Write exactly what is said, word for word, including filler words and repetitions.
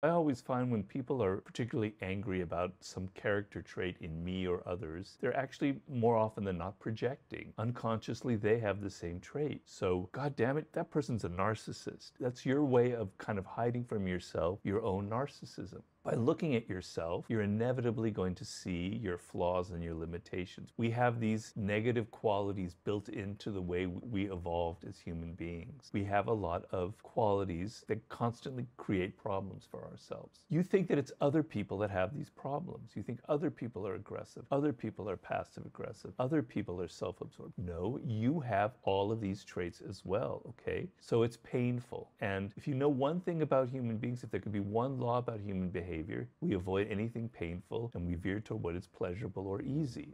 I always find when people are particularly angry about some character trait in me or others, they're actually more often than not projecting. Unconsciously, they have the same trait. So, God damn it, that person's a narcissist. That's your way of kind of hiding from yourself your own narcissism. By looking at yourself, you're inevitably going to see your flaws and your limitations. We have these negative qualities built into the way we evolved as human beings. We have a lot of qualities that constantly create problems for ourselves. You think that it's other people that have these problems. You think other people are aggressive, other people are passive aggressive, other people are self-absorbed. No, you have all of these traits as well, okay? So it's painful. And if you know one thing about human beings, if there could be one law about human behavior, we avoid anything painful and we veer toward what is pleasurable or easy.